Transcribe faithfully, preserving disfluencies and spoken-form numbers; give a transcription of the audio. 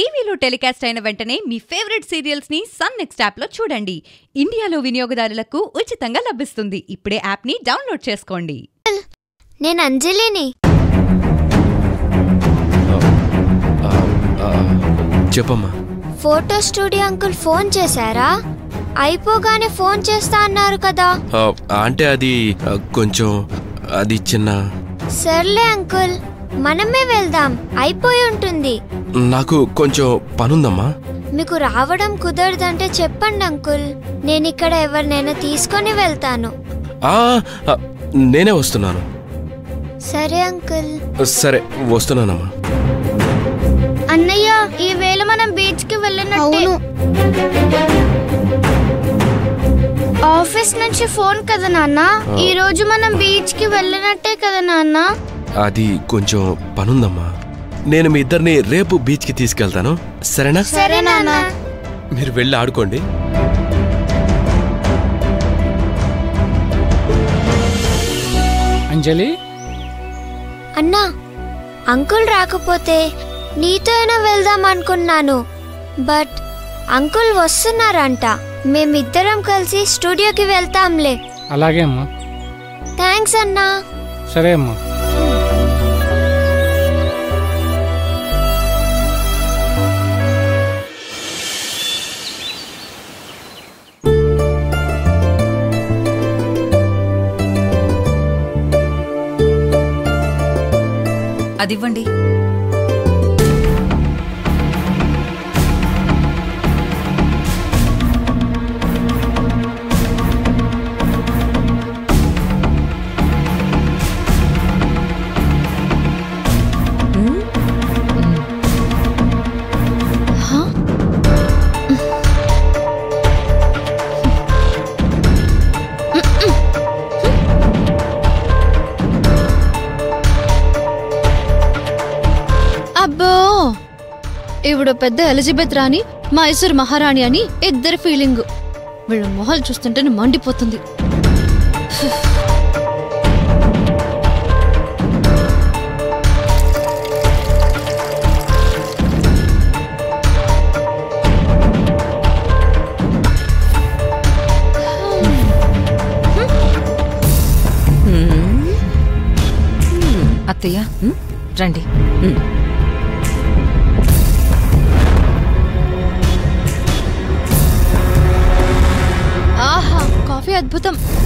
టీవీలో టెలికాస్ట్ అయిన వెంటనే మీ ఫేవరెట్ సీరియల్స్ ని సన్ నెక్స్ట్ యాప్ లో చూడండి. ఇండియాలో వినియోగదారులకు ఉచితంగా లభిస్తుంది. ఇప్పుడే యాప్ ని డౌన్లోడ్ చేసుకోండి. నేను అంజలిని. చెప్పమ్మా. ఫోటో స్టూడియో అంకుల్ ఫోన్ చేశారా? అయిపోగానే ఫోన్ చేస్తా అన్నారు కదా. అంటే అది కొంచెం అది చిన్న. సర్లే అంకుల్, మనమే వెళ్దాం, అయిపోయి ఉంటుంది. నాకు కొంచెం పనుందమ్మా. మీకు రావడం కుదరదంటే చెప్పండి అంకుల్, నేను ఇక్కడ ఎవరినైనా తీసుకొని వెళ్తాను. నేనే వస్తున్నాను. సరే అంకుల్. సరే వస్తున్నానమ్మా. అన్నయ్య, ఈవేళ మనం బీచ్ కి వెళ్ళినట్టే. ఆఫీస్ నుంచి ఫోన్ కదా నాన్న, ఈ రోజు మనం బీచ్ కి వెళ్ళినట్టే కదా నాన్న. అది కొంచెం పనుందమ్మా, నేను మీ ఇద్దరిని రేపు బీచ్ కి తీసుకెళ్తాను. సరేనా? సరే నాన్న. మీరు వెళ్ళి ఆడుకోండి. అంజలి అన్నా, అంకుల్ రాకపోతే నీతో అయినా వెళ్దాం అనుకున్నాను, బట్ అంకుల్ వస్తున్నారంట. మేమిద్దరం కలిసి స్టూడియోకి వెళ్తాంలే. అలాగే అమ్మా. థ్యాంక్స్ అన్నా. సరే అమ్మా. అదివ్వండి. ఇప్పుడు పెద్ద ఎలిజబెత్ రాణి, మైసూర్ మహారాణి అని ఇద్దరు ఫీలింగ్. వీళ్ళ మొహాలు చూస్తుంటే మండిపోతుంది. అత్తయ్య రండి. అద్భుతం.